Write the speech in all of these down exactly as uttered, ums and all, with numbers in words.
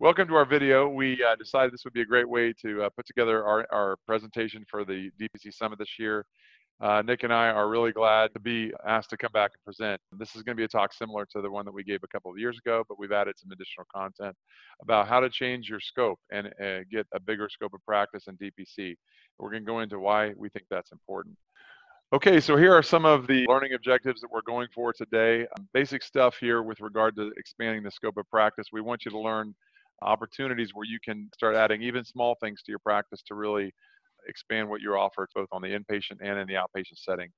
Welcome to our video. We uh, decided this would be a great way to uh, put together our, our presentation for the D P C Summit this year. Uh, Nick and I are really glad to be asked to come back and present. This is going to be a talk similar to the one that we gave a couple of years ago, but we've added some additional content about how to change your scope and uh, get a bigger scope of practice in D P C. We're going to go into why we think that's important. Okay, so here are some of the learning objectives that we're going for today. Basic stuff here with regard to expanding the scope of practice. We want you to learn opportunities where you can start adding even small things to your practice to really expand what you offer, both on the inpatient and in the outpatient setting.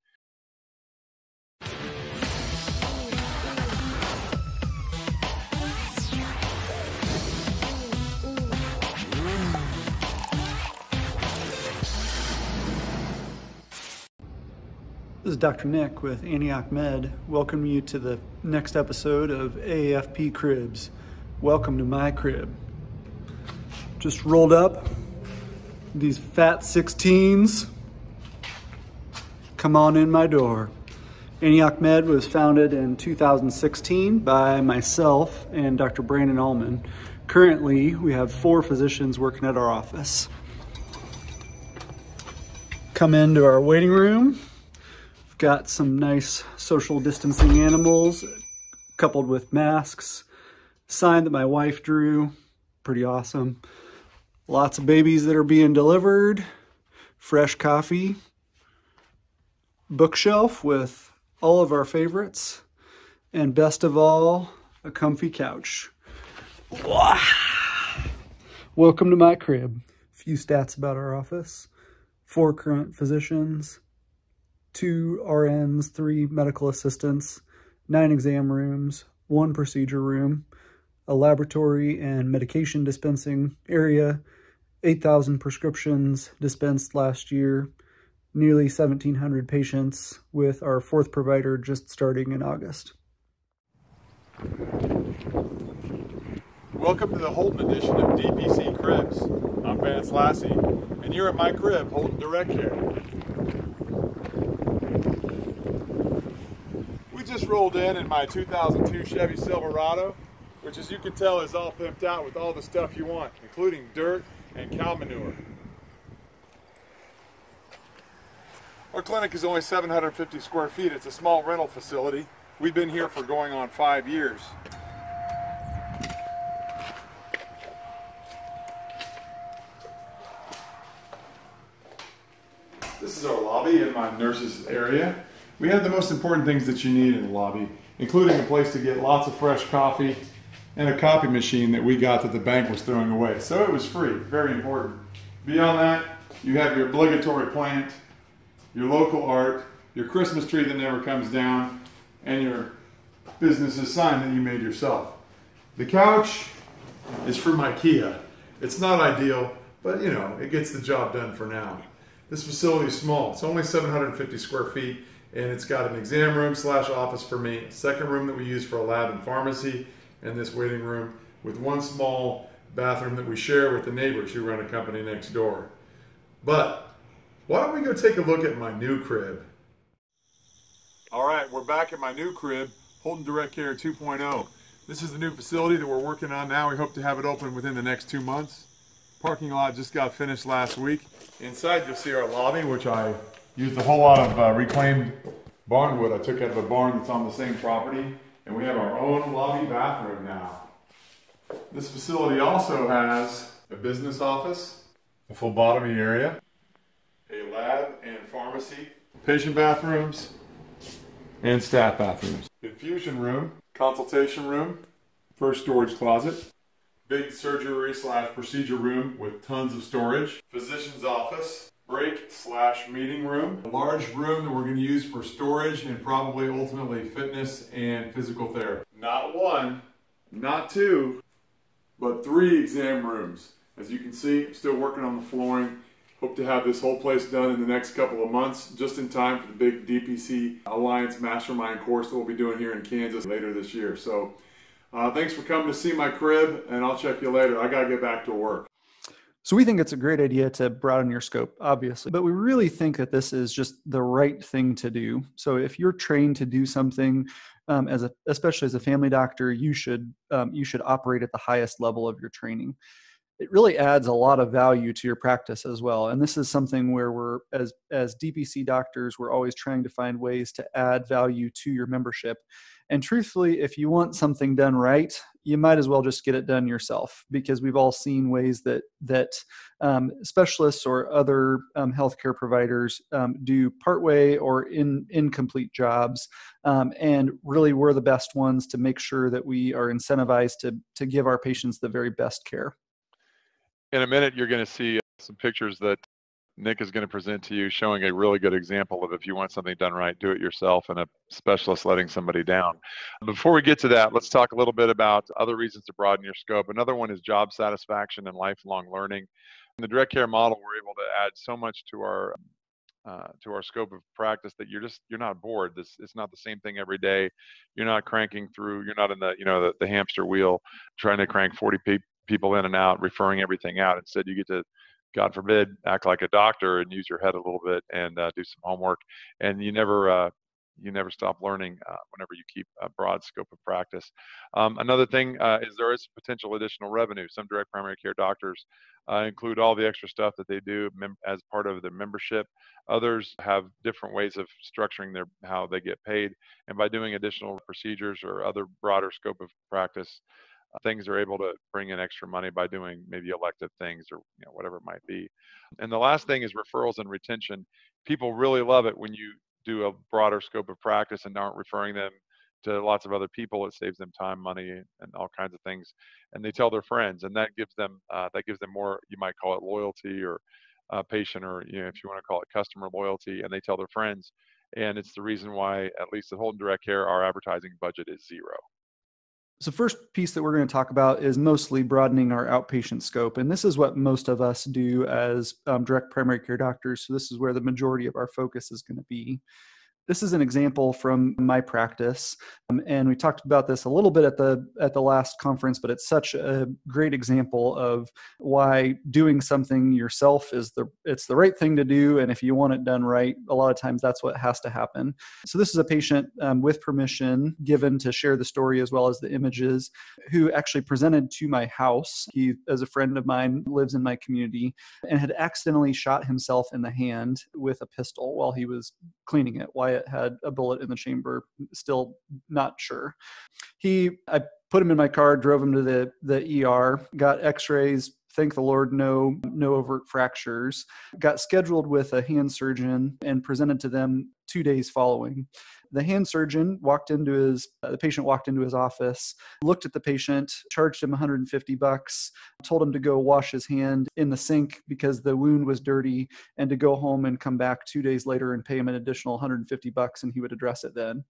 This is Doctor Nick with Antioch Med. Welcome you to the next episode of A A F P Cribs. Welcome to my crib. Just rolled up. These fat sixteens, come on in my door. Antioch Med was founded in two thousand sixteen by myself and Doctor Brandon Allman. Currently, we have four physicians working at our office. Come into our waiting room. We've got some nice social distancing animals coupled with masks. Sign that my wife drew, pretty awesome. Lots of babies that are being delivered, fresh coffee, bookshelf with all of our favorites, and best of all, a comfy couch. Wow. Welcome to my crib. A few stats about our office. Four current physicians, two R Ns, three medical assistants, nine exam rooms, one procedure room, a laboratory and medication dispensing area, eight thousand prescriptions dispensed last year, nearly seventeen hundred patients, with our fourth provider just starting in August. Welcome to the Holton edition of D P C Cribs. I'm Vance Lassey, and you're at my crib, Holton Direct Care. We just rolled in in my two thousand two Chevy Silverado, which, as you can tell, is all pimped out with all the stuff you want, including dirt and cow manure. Our clinic is only seven hundred fifty square feet. It's a small rental facility. We've been here for going on five years. This is our lobby and my nurse's area. We have the most important things that you need in the lobby, including a place to get lots of fresh coffee, and a copy machine that we got that the bank was throwing away. So it was free, very important. Beyond that, you have your obligatory plant, your local art, your Christmas tree that never comes down, and your business's sign that you made yourself. The couch is from IKEA. It's not ideal, but you know, it gets the job done for now. This facility is small. It's only seven hundred fifty square feet, and it's got an exam room slash office for me, a second room that we use for a lab and pharmacy, in this waiting room, with one small bathroom that we share with the neighbors who run a company next door. But why don't we go take a look at my new crib? All right, we're back at my new crib, Holton Direct Care two point oh. This is the new facility that we're working on now. We hope to have it open within the next two months. Parking lot just got finished last week. Inside you'll see our lobby, which I used a whole lot of uh, reclaimed barn wood I took out of a barn that's on the same property. And we have our own lobby bathroom now. This facility also has a business office, a phlebotomy area, a lab and pharmacy, patient bathrooms, and staff bathrooms. Infusion room, consultation room, first storage closet, big surgery slash procedure room with tons of storage, physician's office, break slash meeting room, a large room that we're going to use for storage and probably ultimately fitness and physical therapy. Not one, not two, but three exam rooms. As you can see, I'm still working on the flooring. Hope to have this whole place done in the next couple of months, just in time for the big D P C Alliance Mastermind course that we'll be doing here in Kansas later this year. So uh, thanks for coming to see my crib, and I'll check you later. I got to get back to work. So we think it's a great idea to broaden your scope, obviously, but we really think that this is just the right thing to do. So if you're trained to do something, um, as a, especially as a family doctor, you should, um, you should operate at the highest level of your training. It really adds a lot of value to your practice as well. And this is something where we're, as, as D P C doctors, we're always trying to find ways to add value to your membership. And truthfully, if you want something done right, you might as well just get it done yourself, because we've all seen ways that, that um, specialists or other um, healthcare providers um, do partway or in, incomplete jobs. Um, and really, we're the best ones to make sure that we are incentivized to, to give our patients the very best care. In a minute, you're going to see some pictures that Nick is going to present to you showing a really good example of, if you want something done right, do it yourself, and a specialist letting somebody down. Before we get to that, let's talk a little bit about other reasons to broaden your scope. Another one is job satisfaction and lifelong learning. In the direct care model, we're able to add so much to our uh, to our scope of practice that you're just you're not bored. This it's not the same thing every day. You're not cranking through. You're not in the you know the, the hamster wheel trying to crank forty people. people in and out, referring everything out. Instead, you get to, God forbid, act like a doctor and use your head a little bit and uh, do some homework. And you never, uh, you never stop learning uh, whenever you keep a broad scope of practice. Um, another thing uh, is there is potential additional revenue. Some direct primary care doctors uh, include all the extra stuff that they do mem- as part of their membership. Others have different ways of structuring their how they get paid. And by doing additional procedures or other broader scope of practice, things are able to bring in extra money by doing maybe elective things or you know, whatever it might be. And the last thing is referrals and retention. People really love it when you do a broader scope of practice and aren't referring them to lots of other people. It saves them time, money, and all kinds of things. And they tell their friends, and that gives them uh, that gives them more. You might call it loyalty, or uh, patient, or you know, if you want to call it customer loyalty. And they tell their friends, and it's the reason why, at least at Holton Direct Care, our advertising budget is zero. So first piece that we're going to talk about is mostly broadening our outpatient scope. And this is what most of us do as um, direct primary care doctors. So this is where the majority of our focus is going to be. This is an example from my practice. Um, and we talked about this a little bit at the at the last conference, but it's such a great example of why doing something yourself is the it's the right thing to do. And if you want it done right, a lot of times that's what has to happen. So this is a patient um, with permission given to share the story as well as the images, who actually presented to my house. He, as a friend of mine, lives in my community, and had accidentally shot himself in the hand with a pistol while he was cleaning it. Wyatt had a bullet in the chamber, still not sure. He, I put him in my car, drove him to the, the E R, got x-rays, thank the Lord, no, no overt fractures, got scheduled with a hand surgeon and presented to them two days following. The hand surgeon walked into his, uh, the patient walked into his office, looked at the patient, charged him one hundred fifty bucks, told him to go wash his hand in the sink because the wound was dirty, and to go home and come back two days later and pay him an additional one hundred fifty bucks, and he would address it then.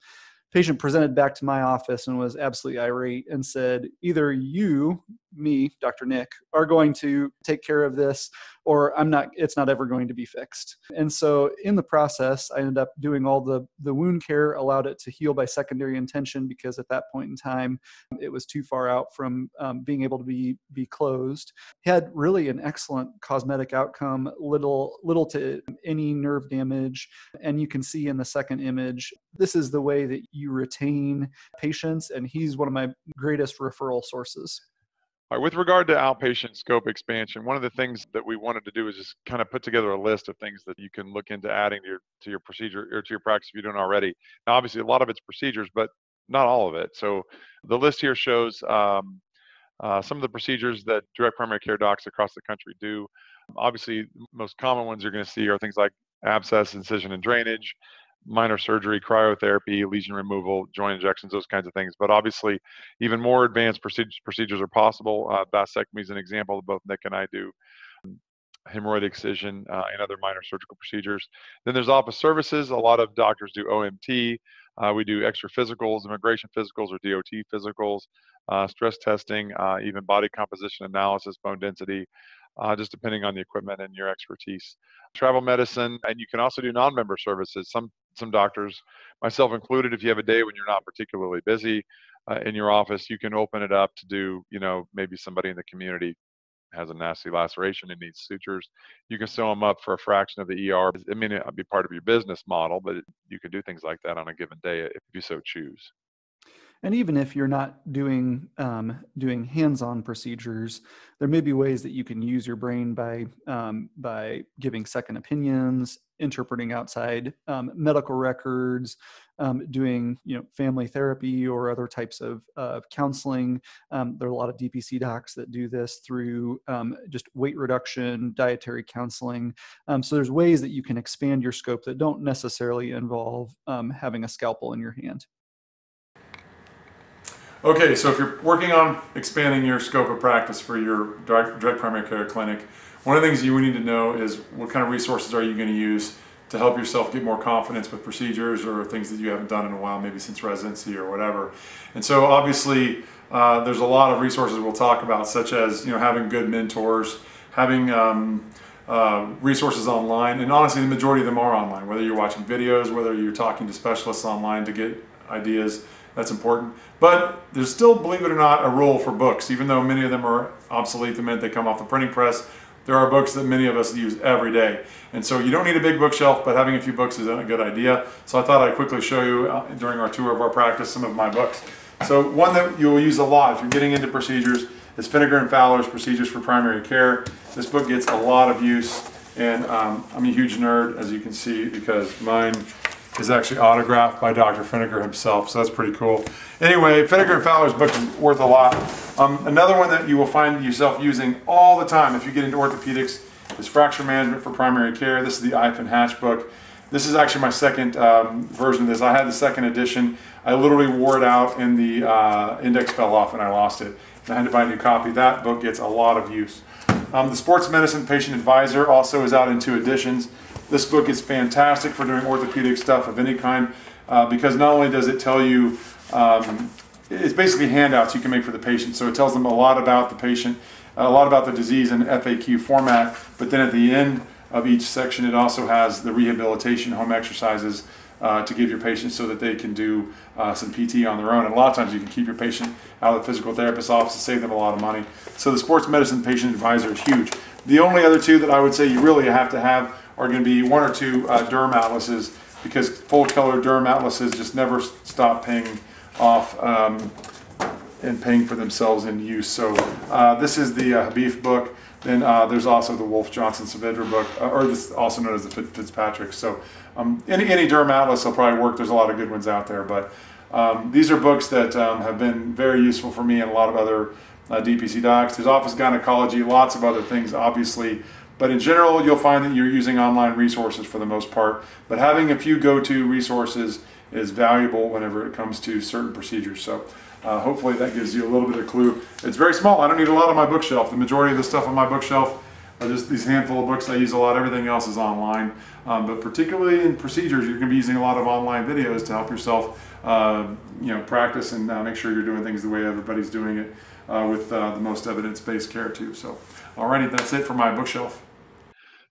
Patient presented back to my office and was absolutely irate and said, either you, me, Doctor Nick, are going to take care of this, or I'm not, it's not ever going to be fixed. And so in the process, I ended up doing all the, the wound care, allowed it to heal by secondary intention, because at that point in time, it was too far out from um, being able to be, be closed. He had really an excellent cosmetic outcome, little, little to any nerve damage. And you can see in the second image, this is the way that you retain patients, and he's one of my greatest referral sources. All right, with regard to outpatient scope expansion, one of the things that we wanted to do is just kind of put together a list of things that you can look into adding to your, to your procedure or to your practice if you don't already. Now, obviously, a lot of it's procedures, but not all of it. So the list here shows um, uh, some of the procedures that direct primary care docs across the country do. Obviously, the most common ones you're going to see are things like abscess, incision, and drainage, minor surgery, cryotherapy, lesion removal, joint injections, those kinds of things. But obviously, even more advanced procedures, procedures are possible. Uh, vasectomy is an example that both Nick and I do, hemorrhoid excision, uh, and other minor surgical procedures. Then there's office services. A lot of doctors do O M T. Uh, we do extra physicals, immigration physicals or D O T physicals, uh, stress testing, uh, even body composition analysis, bone density, Uh, just depending on the equipment and your expertise. Travel medicine, and you can also do non-member services. Some some doctors, myself included, if you have a day when you're not particularly busy uh, in your office, you can open it up to do, you know, maybe somebody in the community has a nasty laceration and needs sutures. You can sew them up for a fraction of the E R. I mean, it would be part of your business model, but it, you can do things like that on a given day if you so choose. And even if you're not doing, um, doing hands-on procedures, there may be ways that you can use your brain by, um, by giving second opinions, interpreting outside um, medical records, um, doing you know family therapy or other types of, of counseling. Um, there are a lot of D P C docs that do this through um, just weight reduction, dietary counseling. Um, so there's ways that you can expand your scope that don't necessarily involve um, having a scalpel in your hand. Okay, so if you're working on expanding your scope of practice for your direct, direct primary care clinic, one of the things you need to know is what kind of resources are you going to use to help yourself get more confidence with procedures or things that you haven't done in a while, maybe since residency or whatever. And so obviously uh, there's a lot of resources we'll talk about, such as you know having good mentors, having um, uh, resources online, and honestly the majority of them are online, whether you're watching videos, whether you're talking to specialists online to get ideas. That's important. But there's still, believe it or not, a role for books, even though many of them are obsolete the minute they come off the printing press. There are books that many of us use every day. And so you don't need a big bookshelf, but having a few books is a good idea. So I thought I'd quickly show you during our tour of our practice some of my books. So one that you'll use a lot if you're getting into procedures is Pfenninger and Fowler's Procedures for Primary Care. This book gets a lot of use, and um, I'm a huge nerd, as you can see, because mine is actually autographed by Doctor Finneger himself, so that's pretty cool. Anyway, Finneger and Fowler's book is worth a lot. Um, another one that you will find yourself using all the time if you get into orthopedics is Fracture Management for Primary Care. This is the Eifen Hatch book. This is actually my second um, version of this. I had the second edition. I literally wore it out and the uh, index fell off and I lost it. And I had to buy a new copy. That book gets a lot of use. Um, the Sports Medicine Patient Advisor also is out in two editions. This book is fantastic for doing orthopedic stuff of any kind uh, because not only does it tell you, um, it's basically handouts you can make for the patient. So it tells them a lot about the patient, a lot about the disease in F A Q format, but then at the end of each section it also has the rehabilitation home exercises uh, to give your patient so that they can do uh, some P T on their own. And a lot of times you can keep your patient out of the physical therapist's office and save them a lot of money. So the Sports Medicine Patient Advisor is huge. The only other two that I would say you really have to have are going to be one or two uh, derm atlases, because full-color derm atlases just never stop paying off um, and paying for themselves in use. So uh, this is the uh, Habif book. Then uh, there's also the Wolf Johnson Savedra book, uh, or this also known as the Fitzpatrick. So um, any, any derm atlas will probably work. There's a lot of good ones out there, but um, these are books that um, have been very useful for me and a lot of other uh, D P C docs. There's Office Gynecology, lots of other things, obviously. But in general, you'll find that you're using online resources for the most part. But having a few go-to resources is valuable whenever it comes to certain procedures. So uh, hopefully that gives you a little bit of clue. It's very small. I don't need a lot on my bookshelf. The majority of the stuff on my bookshelf are just these handful of books I use a lot. Everything else is online. Um, but particularly in procedures, you're going to be using a lot of online videos to help yourself uh, you know, practice and uh, make sure you're doing things the way everybody's doing it uh, with uh, the most evidence-based care too. So alrighty, that's it for my bookshelf.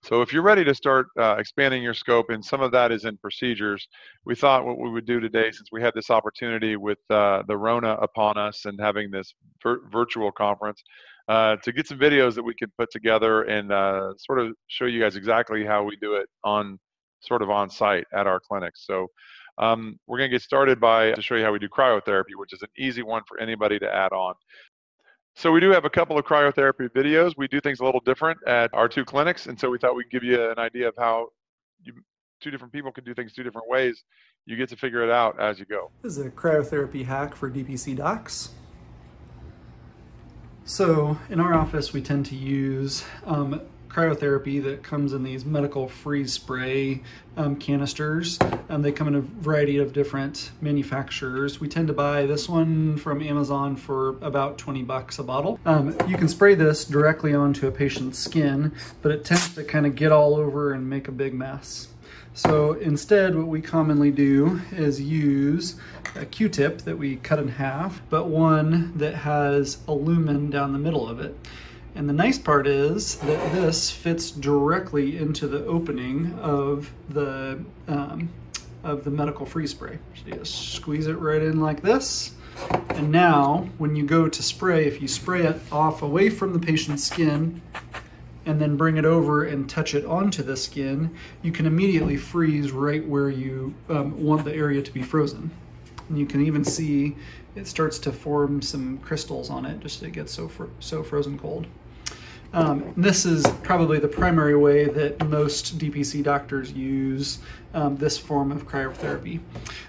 So if you're ready to start uh, expanding your scope, and some of that is in procedures, we thought what we would do today, since we had this opportunity with uh, the Rona upon us and having this vir virtual conference, uh, to get some videos that we could put together and uh, sort of show you guys exactly how we do it on sort of on site at our clinics. So um, we're going to get started by to show you how we do cryotherapy, which is an easy one for anybody to add on. So we do have a couple of cryotherapy videos. We do things a little different at our two clinics, and so we thought we'd give you an idea of how you, two different people can do things two different ways. You get to figure it out as you go. This is a cryotherapy hack for D P C docs. So in our office, we tend to use um, cryotherapy that comes in these medical freeze spray um, canisters. Um, they come in a variety of different manufacturers. We tend to buy this one from Amazon for about twenty bucks a bottle. Um, you can spray this directly onto a patient's skin, but it tends to kind of get all over and make a big mess. So instead, what we commonly do is use a Q-tip that we cut in half, but one that has a lumen down the middle of it. And the nice part is that this fits directly into the opening of the um, of the medical freeze spray. So you just squeeze it right in like this. And now when you go to spray, if you spray it off away from the patient's skin and then bring it over and touch it onto the skin, you can immediately freeze right where you um, want the area to be frozen. And you can even see it starts to form some crystals on it, just it gets so fr so frozen cold. Um, this is probably the primary way that most D P C doctors use um, this form of cryotherapy.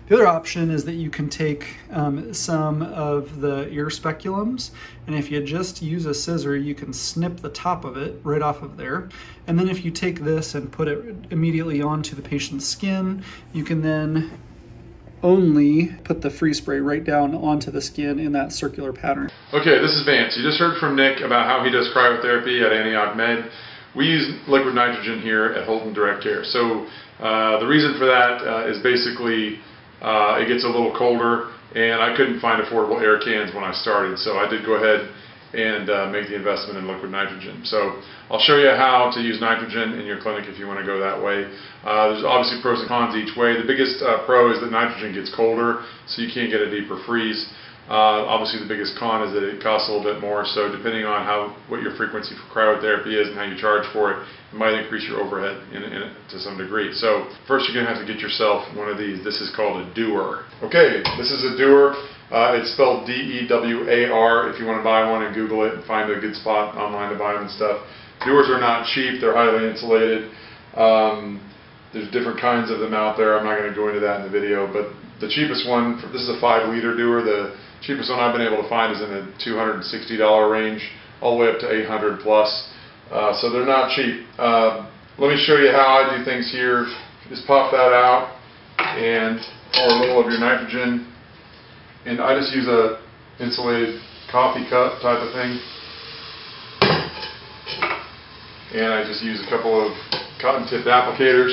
The other option is that you can take um, some of the ear speculums, and if you just use a scissor, you can snip the top of it right off of there. And then if you take this and put it immediately onto the patient's skin, you can then only put the free spray right down onto the skin in that circular pattern. Okay, this is Vance. You just heard from Nick about how he does cryotherapy at Antioch Med. We use liquid nitrogen here at Holton Direct Care. So uh, the reason for that uh, is basically uh, it gets a little colder, and I couldn't find affordable air cans when I started, so I did go ahead and uh, make the investment in liquid nitrogen. So I'll show you how to use nitrogen in your clinic if you want to go that way. Uh, there's obviously pros and cons each way. The biggest uh, pro is that nitrogen gets colder, so you can't get a deeper freeze. Uh, obviously the biggest con is that it costs a little bit more, so depending on how what your frequency for cryotherapy is and how you charge for it, it might increase your overhead in, in it to some degree. So first you're going to have to get yourself one of these. This is called a Dewar. Okay, this is a Dewar. Uh, it's spelled D E W A R. If you want to buy one and Google it and find a good spot online to buy them and stuff. Dewars are not cheap. They're highly insulated. Um, there's different kinds of them out there. I'm not going to go into that in the video, but the cheapest one, this is a five liter Dewar. The cheapest one I've been able to find is in the two hundred sixty dollar range, all the way up to eight hundred dollars plus. Uh, so they're not cheap. Uh, let me show you how I do things here. Just pop that out and pour a little of your nitrogen. And I just use a insulated coffee cup type of thing. And I just use a couple of cotton tipped applicators.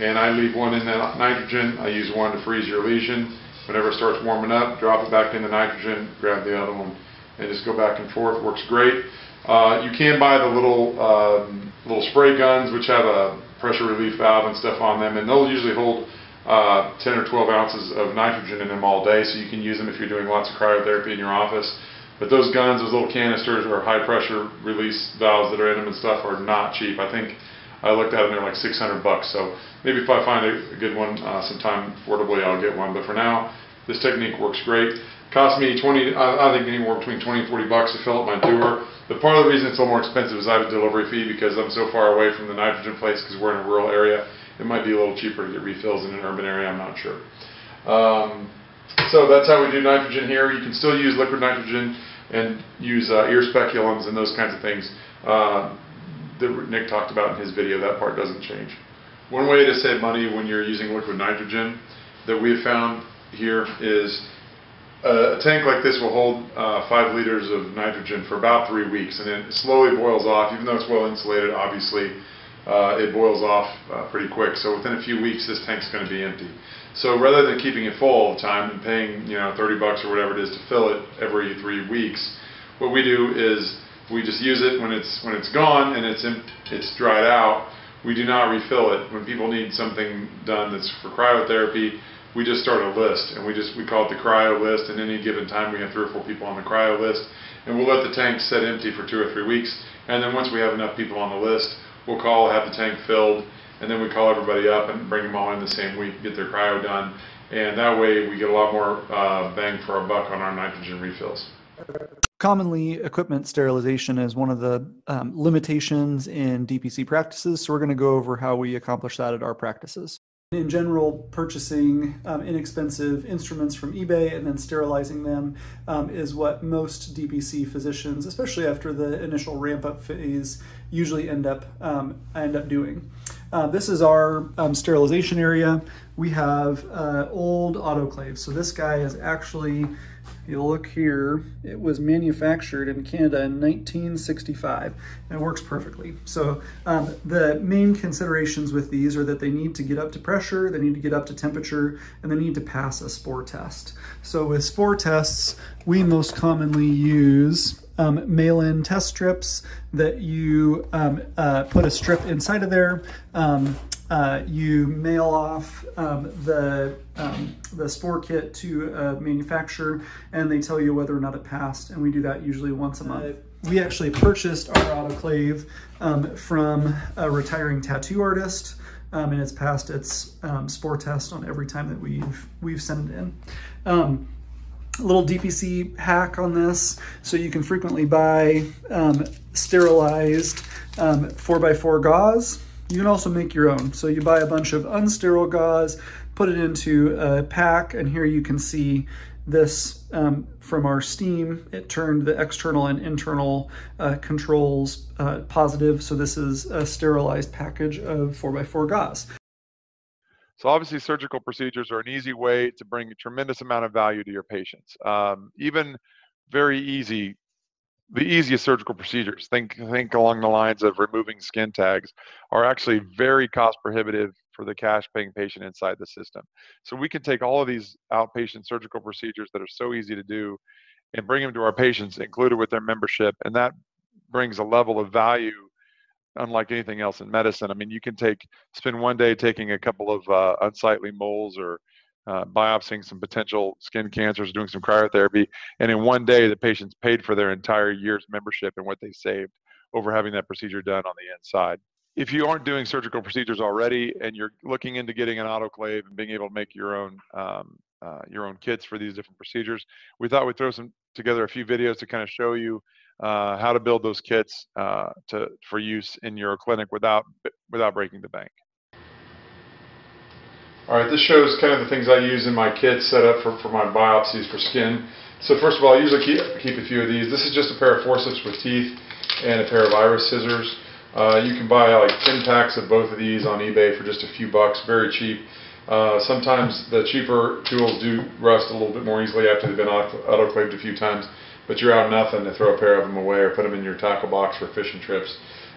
And I leave one in the nitrogen. I use one to freeze your lesion. Whenever it starts warming up, drop it back in the nitrogen, grab the other one, and just go back and forth. Works great. Uh, you can buy the little, um, little spray guns, which have a pressure relief valve and stuff on them. And they'll usually hold Uh, ten or twelve ounces of nitrogen in them all day, so you can use them if you're doing lots of cryotherapy in your office. But those guns, those little canisters or high pressure release valves that are in them and stuff are not cheap. I think I looked at them, they're like six hundred bucks. So maybe if I find a, a good one uh, sometime affordably, I'll get one. But for now, this technique works great. Cost me twenty, I, I think anywhere between twenty and forty bucks to fill up my Dewar. But part of the reason it's a little more expensive is I have a delivery fee because I'm so far away from the nitrogen place because we're in a rural area. It might be a little cheaper to get refills in an urban area, I'm not sure. Um, so that's how we do nitrogen here. You can still use liquid nitrogen and use uh, ear speculums and those kinds of things uh, that Nick talked about in his video. That part doesn't change. One way to save money when you're using liquid nitrogen that we've found here is a tank like this will hold uh, five liters of nitrogen for about three weeks and it slowly boils off, even though it's well insulated, obviously. Uh, it boils off uh, pretty quick, so within a few weeks this tank's going to be empty. So rather than keeping it full all the time and paying, you know, thirty bucks or whatever it is to fill it every three weeks, what we do is we just use it when it's when it's gone and it's it's dried out. We do not refill it. When people need something done that's for cryotherapy, we just start a list and we just we call it the cryo list. And any given time we have three or four people on the cryo list, and we'll let the tank sit empty for two or three weeks. And then once we have enough people on the list, we'll call, have the tank filled, and then we call everybody up and bring them all in the same week, get their cryo done, and that way we get a lot more uh, bang for our buck on our nitrogen refills. Commonly, equipment sterilization is one of the um, limitations in D P C practices, so we're going to go over how we accomplish that at our practices. In general, purchasing um, inexpensive instruments from eBay and then sterilizing them um, is what most D P C physicians, especially after the initial ramp-up phase, usually end up um, end up doing. Uh, this is our um, sterilization area. We have uh, old autoclaves. So this guy is actually, if you look here, it was manufactured in Canada in nineteen sixty-five, and it works perfectly. So um, the main considerations with these are that they need to get up to pressure, they need to get up to temperature, and they need to pass a spore test. So with spore tests, we most commonly use Um, mail-in test strips that you um, uh, put a strip inside of there. Um, uh, you mail off um, the, um, the spore kit to a manufacturer and they tell you whether or not it passed, and we do that usually once a month. Uh, we actually purchased our autoclave um, from a retiring tattoo artist um, and it's passed its um, spore test on every time that we've we've sent it in. Um, a little D P C hack on this: so you can frequently buy um, sterilized um, four by four gauze. You can also make your own. So you buy a bunch of unsterile gauze, put it into a pack, and here you can see this um, from our steam. It turned the external and internal uh, controls uh, positive. So this is a sterilized package of four by four gauze. So obviously surgical procedures are an easy way to bring a tremendous amount of value to your patients. Um, even very easy, the easiest surgical procedures, think, think along the lines of removing skin tags, are actually very cost prohibitive for the cash paying patient inside the system. So we can take all of these outpatient surgical procedures that are so easy to do and bring them to our patients, included with their membership. And that brings a level of value unlike anything else in medicine. I mean, you can take, spend one day taking a couple of uh, unsightly moles, or uh, biopsying some potential skin cancers, doing some cryotherapy. And in one day, the patient's paid for their entire year's membership and what they saved over having that procedure done on the inside. If you aren't doing surgical procedures already and you're looking into getting an autoclave and being able to make your own um, uh, your own kits for these different procedures, we thought we'd throw some together a few videos to kind of show you uh, how to build those kits uh, to for use in your clinic without without breaking the bank. All right, this shows kind of the things I use in my kit set up for, for my biopsies for skin. So first of all, I usually keep, keep a few of these. This is just a pair of forceps with teeth and a pair of iris scissors. Uh, you can buy like ten packs of both of these on eBay for just a few bucks, very cheap. Uh, sometimes the cheaper tools do rust a little bit more easily after they've been autoclaved a few times, but you're out nothing to throw a pair of them away or put them in your tackle box for fishing trips,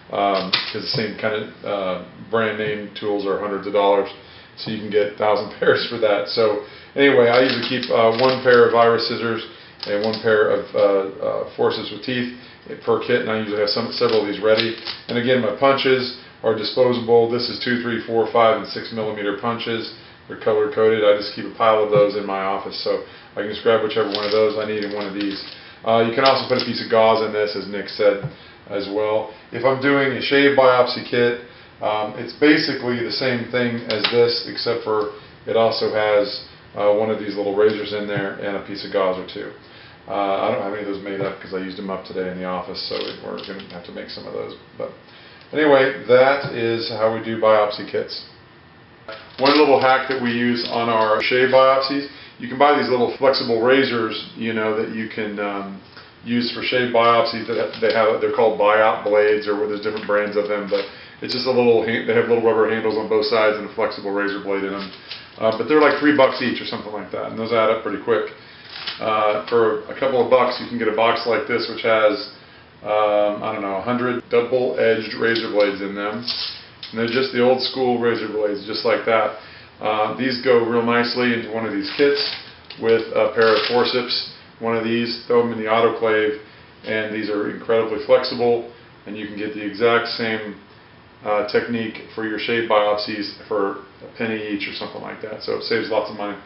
because um, the same kind of uh, brand name tools are hundreds of dollars, so you can get a thousand pairs for that. So anyway, I usually keep uh, one pair of iris scissors and one pair of uh, uh, forceps with teeth per kit, and I usually have some, several of these ready. And again, my punches are disposable. This is two, three, four, five, and six millimeter punches. They're color coded. I just keep a pile of those in my office, so I can just grab whichever one of those I need in one of these. Uh, you can also put a piece of gauze in this, as Nick said, as well. If I'm doing a shave biopsy kit, um, it's basically the same thing as this, except for it also has uh, one of these little razors in there and a piece of gauze or two. Uh, I don't have any of those made up because I used them up today in the office, so we're going to have to make some of those. But anyway, that is how we do biopsy kits. One little hack that we use on our shave biopsies: you can buy these little flexible razors, you know, that you can um, use for shave biopsies. That they have, they're called buyout blades, or there's different brands of them. But it's just a little, they have little rubber handles on both sides and a flexible razor blade in them. Uh, but they're like three bucks each or something like that, and those add up pretty quick. Uh, for a couple of bucks, you can get a box like this, which has, um, I don't know, a hundred double-edged razor blades in them. And they're just the old-school razor blades, just like that. Uh, these go real nicely into one of these kits with a pair of forceps, one of these, throw them in the autoclave, and these are incredibly flexible, and you can get the exact same uh, technique for your shave biopsies for a penny each or something like that, so it saves lots of money.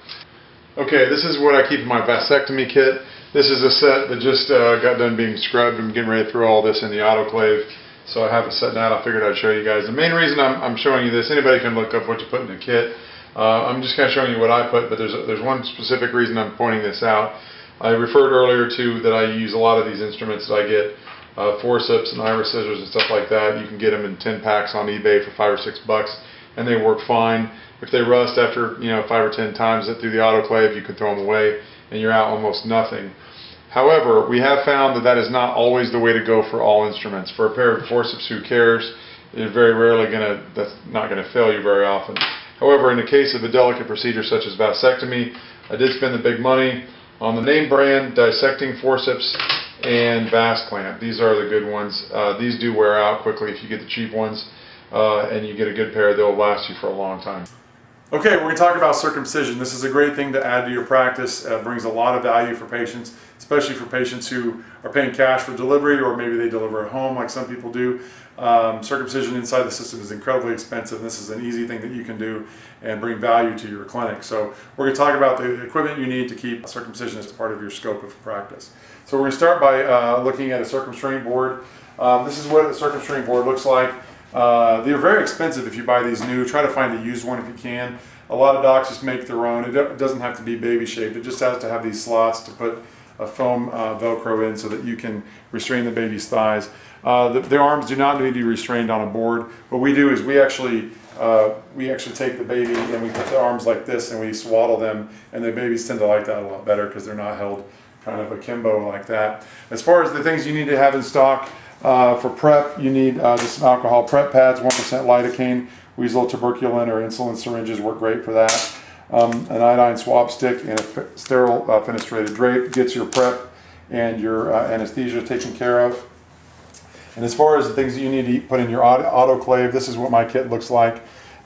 Okay, this is what I keep in my vasectomy kit. This is a set that just uh, got done being scrubbed. I'm getting ready to throw all this in the autoclave. So I have it set out. I figured I'd show you guys. The main reason I'm, I'm showing you this, anybody can look up what you put in a kit. Uh, I'm just kind of showing you what I put, but there's, a, there's one specific reason I'm pointing this out. I referred earlier to that I use a lot of these instruments that I get, uh, forceps and iris scissors and stuff like that. You can get them in ten packs on eBay for five or six bucks, and they work fine. If they rust after, you know, five or ten times through the autoclave, you can throw them away and you're out almost nothing. However, we have found that that is not always the way to go for all instruments. For a pair of forceps, who cares? You're very rarely going to, that's not going to fail you very often. However, in the case of a delicate procedure such as vasectomy, I did spend the big money on the name brand dissecting forceps and vas clamp. These are the good ones. Uh, these do wear out quickly if you get the cheap ones, uh, and you get a good pair, they'll last you for a long time. Okay, we're going to talk about circumcision. This is a great thing to add to your practice. Uh, brings a lot of value for patients, especially for patients who are paying cash for delivery, or maybe they deliver at home like some people do. Um, circumcision inside the system is incredibly expensive. This is an easy thing that you can do and bring value to your clinic. So we're going to talk about the equipment you need to keep circumcision as part of your scope of practice. So we're going to start by uh, looking at a circumstrain board. Um, this is what a circumstrain board looks like. Uh, they're very expensive if you buy these new. Try to find a used one if you can. A lot of docs just make their own. It doesn't have to be baby shaped. It just has to have these slots to put a foam uh, Velcro in so that you can restrain the baby's thighs. Uh, the, their arms do not need to be restrained on a board. What we do is we actually uh, we actually take the baby and we put the arms like this and we swaddle them, and the babies tend to like that a lot better because they're not held kind of akimbo like that. As far as the things you need to have in stock uh, for prep, you need uh, just some alcohol prep pads, one percent lidocaine. Weasel tuberculin or insulin syringes work great for that. Um, an iodine swab stick and a sterile uh, fenestrated drape gets your prep and your uh, anesthesia taken care of. And as far as the things that you need to put in your autoclave, this is what my kit looks like.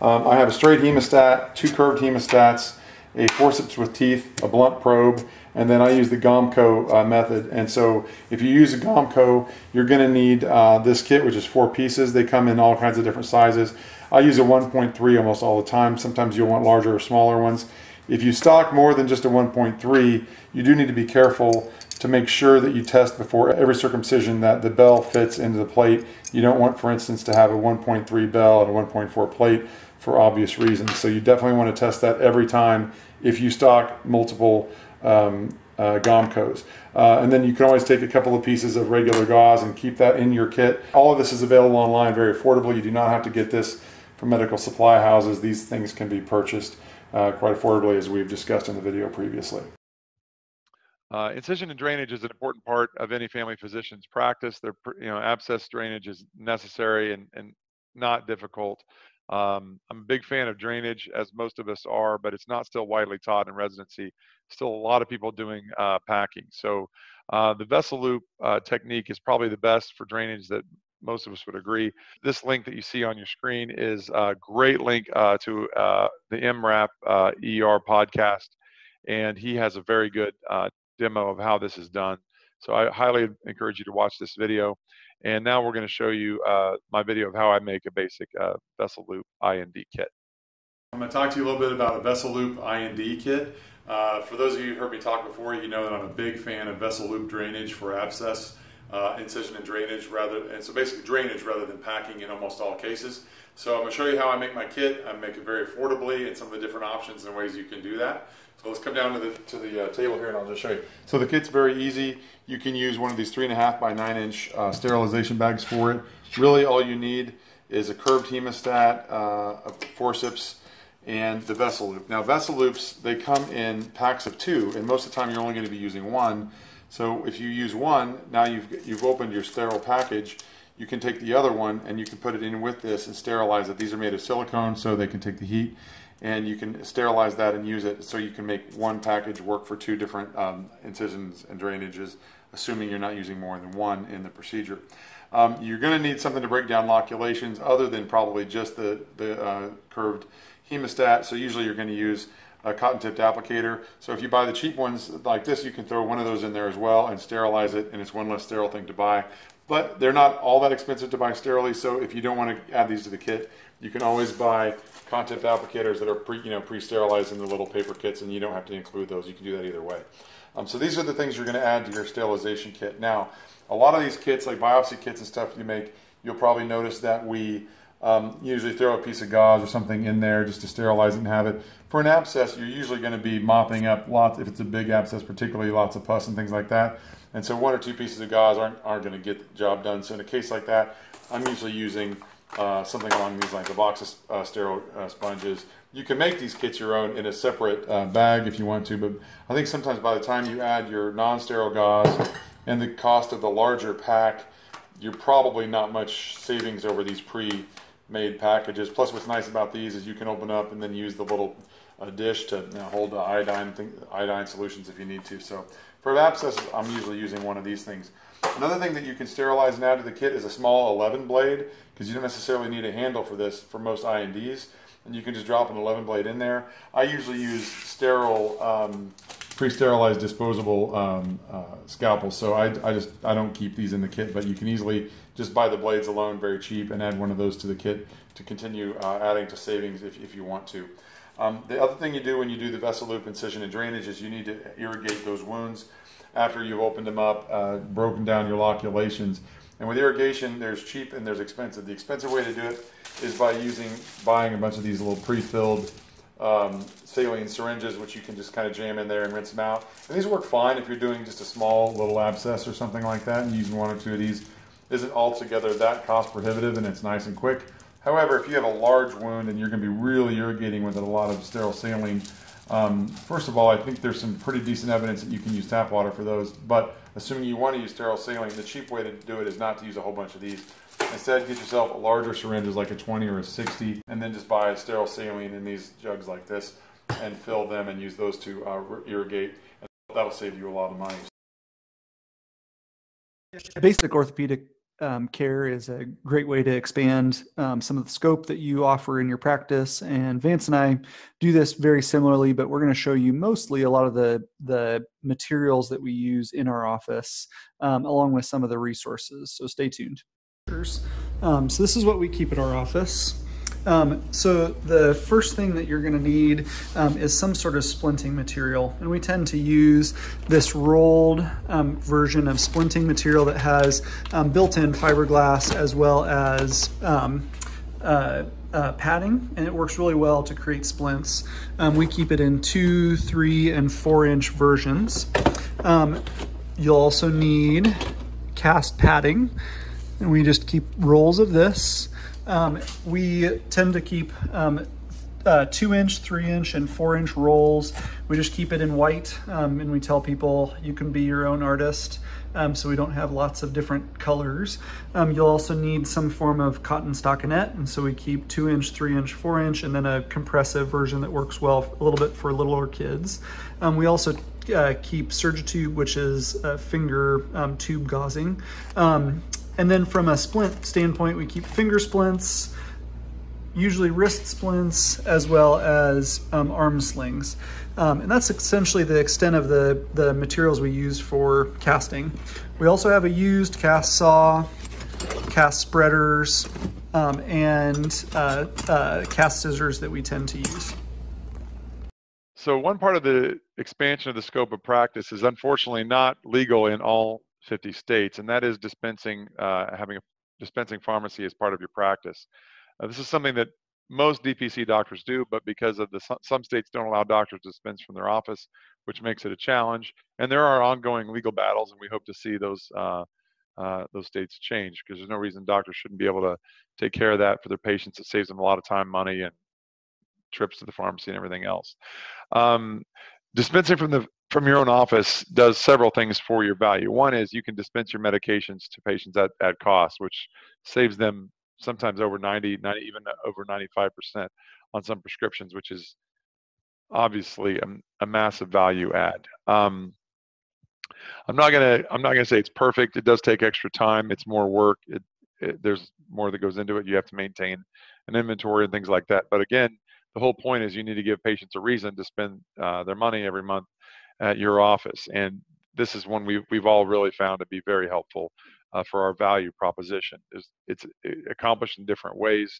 Um, I have a straight hemostat, two curved hemostats, a forceps with teeth, a blunt probe, and then I use the Gomco uh, method. And so if you use a Gomco, you're going to need uh, this kit, which is four pieces. They come in all kinds of different sizes. I use a one point three almost all the time. Sometimes you'll want larger or smaller ones. If you stock more than just a one point three, you do need to be careful to make sure that you test before every circumcision that the bell fits into the plate. You don't want, for instance, to have a one point three bell and a one point four plate for obvious reasons. So you definitely want to test that every time if you stock multiple um, uh, Gomcos. Uh, and then you can always take a couple of pieces of regular gauze and keep that in your kit. All of this is available online, very affordable. You do not have to get this from medical supply houses. These things can be purchased uh, quite affordably, as we've discussed in the video previously. Uh, incision and drainage is an important part of any family physician's practice. They're, you know, abscess drainage is necessary and, and not difficult. Um, I'm a big fan of drainage, as most of us are, but it's not still widely taught in residency. Still a lot of people doing uh, packing. So uh, the vessel loop uh, technique is probably the best for drainage that most of us would agree. This link that you see on your screen is a great link uh, to uh, the M RAP uh, E R podcast, and he has a very good uh, demo of how this is done. So I highly encourage you to watch this video. And now we're going to show you uh, my video of how I make a basic uh, Vessel Loop I and D kit. I'm going to talk to you a little bit about a Vessel Loop I and D kit. Uh, for those of you who heard me talk before, you know that I'm a big fan of Vessel Loop drainage for abscess uh, incision and drainage, rather, and so basically drainage rather than packing in almost all cases. So I'm going to show you how I make my kit. I make it very affordably and some of the different options and ways you can do that. So let's come down to the, to the uh, table here and I'll just show you. So the kit's very easy. You can use one of these three and a half by nine inch uh, sterilization bags for it. Really all you need is a curved hemostat, uh, a forceps, and the vessel loop. Now vessel loops, they come in packs of two, and most of the time you're only going to be using one. So if you use one, now you've, you've opened your sterile package. You can take the other one and you can put it in with this and sterilize it. These are made of silicone so they can take the heat, and you can sterilize that and use it so you can make one package work for two different um, incisions and drainages, assuming you're not using more than one in the procedure. Um, you're going to need something to break down loculations other than probably just the, the uh, curved hemostat, so usually you're going to use a cotton-tipped applicator. So if you buy the cheap ones like this, you can throw one of those in there as well and sterilize it, and it's one less sterile thing to buy. But they're not all that expensive to buy sterilely, so if you don't want to add these to the kit, you can always buy cotton-tipped applicators that are pre, you know, pre-sterilized in the little paper kits, and you don't have to include those. You can do that either way. Um, so these are the things you're going to add to your sterilization kit. Now, a lot of these kits, like biopsy kits and stuff you make, you'll probably notice that we um, usually throw a piece of gauze or something in there just to sterilize it and have it. For an abscess, you're usually going to be mopping up lots, if it's a big abscess particularly, lots of pus and things like that. And so one or two pieces of gauze aren't, aren't going to get the job done. So in a case like that, I'm usually using Uh, something along these lines, a box of uh, sterile uh, sponges. You can make these kits your own in a separate uh, bag if you want to, but I think sometimes by the time you add your non-sterile gauze and the cost of the larger pack, you're probably not much savings over these pre-made packages. Plus, what's nice about these is you can open up and then use the little uh, dish to, you know, hold the iodine, thing, iodine solutions if you need to. So for abscesses, I'm usually using one of these things. Another thing that you can sterilize and add to the kit is a small eleven blade, because you don't necessarily need a handle for this for most I and Ds, and you can just drop an eleven blade in there. I usually use sterile, um, pre-sterilized disposable um, uh, scalpels, so I, I just I don't keep these in the kit, but you can easily just buy the blades alone, very cheap, and add one of those to the kit to continue uh, adding to savings if, if you want to. Um, the other thing you do when you do the vessel loop incision and drainage is you need to irrigate those wounds after you've opened them up, uh, broken down your loculations. And with irrigation, there's cheap and there's expensive. The expensive way to do it is by using, buying a bunch of these little pre-filled um, saline syringes, which you can just kind of jam in there and rinse them out. And these work fine if you're doing just a small little abscess or something like that, and using one or two of these isn't altogether that cost prohibitive, and it's nice and quick. However, if you have a large wound and you're going to be really irrigating with a lot of sterile saline, um, first of all, I think there's some pretty decent evidence that you can use tap water for those, but assuming you want to use sterile saline, the cheap way to do it is not to use a whole bunch of these. Instead, get yourself larger syringes like a twenty or a sixty, and then just buy sterile saline in these jugs like this and fill them and use those to uh, irrigate. And that'll save you a lot of money. Basic orthopedic um, care is a great way to expand um, some of the scope that you offer in your practice. And Vance and I do this very similarly, but we're going to show you mostly a lot of the, the materials that we use in our office, um, along with some of the resources. So stay tuned. Um, so this is what we keep at our office. Um, so the first thing that you're going to need um, is some sort of splinting material, and we tend to use this rolled um, version of splinting material that has um, built-in fiberglass as well as um, uh, uh, padding, and it works really well to create splints. Um, we keep it in two, three, and four inch versions. Um, you'll also need cast padding, and we just keep rolls of this. Um, we tend to keep um, uh, two inch, three inch, and four inch rolls. We just keep it in white, um, and we tell people you can be your own artist, um, so we don't have lots of different colors. Um, you'll also need some form of cotton stockinette, and so we keep two inch, three inch, four inch, and then a compressive version that works well a little bit for littler kids. Um, we also uh, keep Surgitube, which is uh, finger um, tube gauzing. Um, And then from a splint standpoint, we keep finger splints, usually wrist splints, as well as um, arm slings. Um, and that's essentially the extent of the, the materials we use for casting. We also have a used cast saw, cast spreaders, um, and uh, uh, cast scissors that we tend to use. So one part of the expansion of the scope of practice is unfortunately not legal in all fifty states, and that is dispensing, uh, having a dispensing pharmacy as part of your practice. Uh, this is something that most D P C doctors do, but because of the, some states don't allow doctors to dispense from their office, which makes it a challenge. And there are ongoing legal battles, and we hope to see those, uh, uh, those states change, because there's no reason doctors shouldn't be able to take care of that for their patients. It saves them a lot of time, money, and trips to the pharmacy and everything else. Um, dispensing from the from your own office does several things for your value. One is you can dispense your medications to patients at, at cost, which saves them sometimes over ninety, ninety, even over ninety-five percent on some prescriptions, which is obviously a, a massive value add. Um, I'm not gonna, I'm not gonna say it's perfect. It does take extra time. It's more work. It, it, there's more that goes into it. You have to maintain an inventory and things like that. But again, the whole point is you need to give patients a reason to spend uh, their money every month at your office, and this is one we've, we've all really found to be very helpful uh, for our value proposition. It's, it's accomplished in different ways.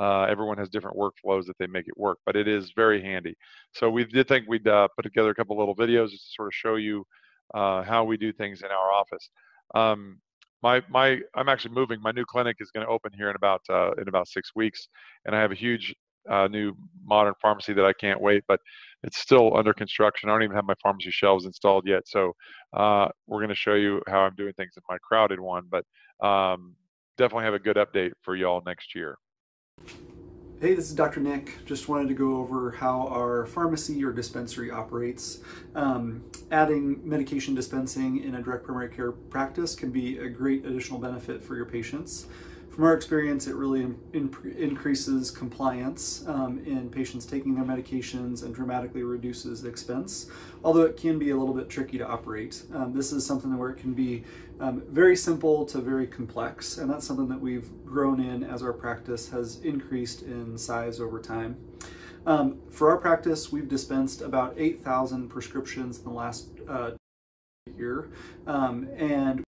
Uh, everyone has different workflows that they make it work, but it is very handy. So we did think we'd uh, put together a couple little videos just to sort of show you uh, how we do things in our office. Um, my, my, I'm actually moving. My new clinic is going to open here in about, uh, in about six weeks, and I have a huge Uh, new modern pharmacy that I can't wait, but it's still under construction. I don't even have my pharmacy shelves installed yet. So uh, we're going to show you how I'm doing things in my crowded one, but um, definitely have a good update for y'all next year. Hey, this is Doctor Nick. Just wanted to go over how our pharmacy or dispensary operates. Um, adding medication dispensing in a direct primary care practice can be a great additional benefit for your patients. From our experience, it really in increases compliance um, in patients taking their medications and dramatically reduces expense, although it can be a little bit tricky to operate. Um, this is something where it can be um, very simple to very complex, and that's something that we've grown in as our practice has increased in size over time. Um, for our practice, we've dispensed about eight thousand prescriptions in the last uh, year, um, and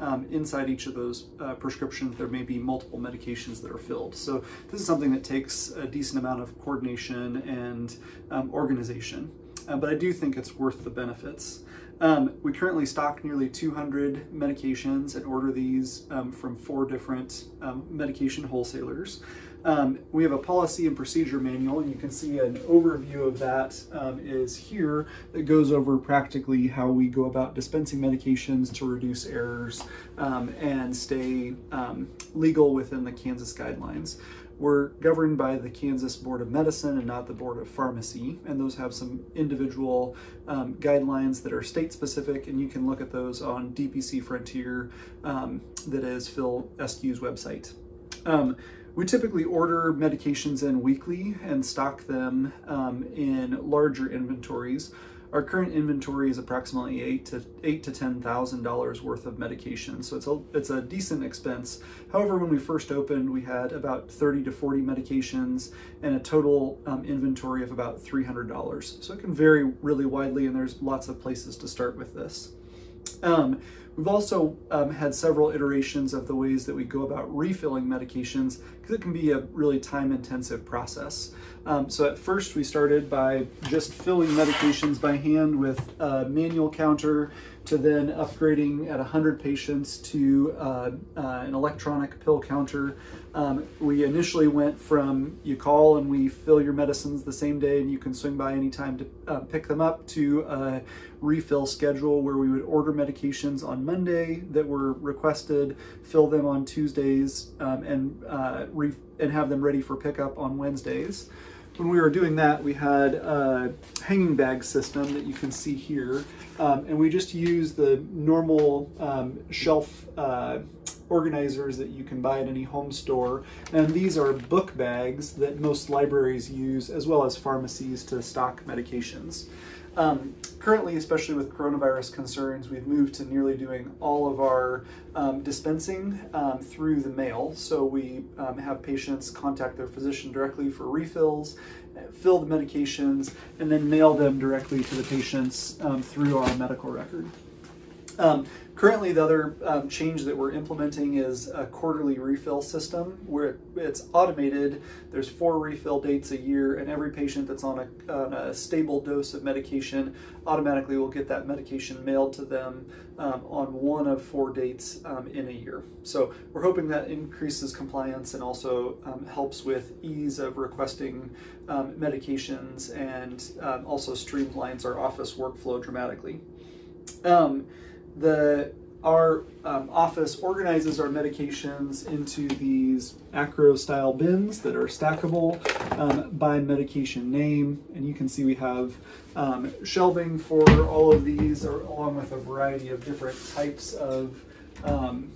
Um, inside each of those uh, prescriptions, there may be multiple medications that are filled. So this is something that takes a decent amount of coordination and um, organization, uh, but I do think it's worth the benefits. Um, we currently stock nearly two hundred medications and order these um, from four different um, medication wholesalers. Um, we have a policy and procedure manual, and you can see an overview of that um, is here, that goes over practically how we go about dispensing medications to reduce errors um, and stay um, legal within the Kansas guidelines. We're governed by the Kansas Board of Medicine and not the Board of Pharmacy, and those have some individual um, guidelines that are state-specific, and you can look at those on D P C Frontier, um, that is Phil Escue's website. Um, We typically order medications in weekly and stock them um, in larger inventories. Our current inventory is approximately eight to eight to ten thousand dollars worth of medication, so it's a it's a decent expense. However, when we first opened, we had about thirty to forty medications and a total um, inventory of about three hundred dollars. So it can vary really widely, and there's lots of places to start with this. Um, We've also um, had several iterations of the ways that we go about refilling medications, because it can be a really time-intensive process. Um, so at first we started by just filling medications by hand with a manual counter, to then upgrading at one hundred patients to uh, uh, an electronic pill counter. Um, we initially went from you call and we fill your medicines the same day and you can swing by anytime to uh, pick them up, to a refill schedule where we would order medications on Monday that were requested, fill them on Tuesdays, um, and, uh, re and have them ready for pickup on Wednesdays. When we were doing that, we had a hanging bag system that you can see here, um, and we just use the normal um, shelf uh, organizers that you can buy at any home store, and these are book bags that most libraries use, as well as pharmacies, to stock medications. Um, currently, especially with coronavirus concerns, we've moved to nearly doing all of our um, dispensing um, through the mail. So we um, have patients contact their physician directly for refills, fill the medications, and then mail them directly to the patients um, through our medical record. Um, Currently, the other um, change that we're implementing is a quarterly refill system where it's automated. There's four refill dates a year, and every patient that's on a, on a stable dose of medication automatically will get that medication mailed to them um, on one of four dates um, in a year. So we're hoping that increases compliance and also um, helps with ease of requesting um, medications, and um, also streamlines our office workflow dramatically. Um, The, our um, office organizes our medications into these Acro style bins that are stackable um, by medication name. And you can see we have um, shelving for all of these, or, along with a variety of different types of um,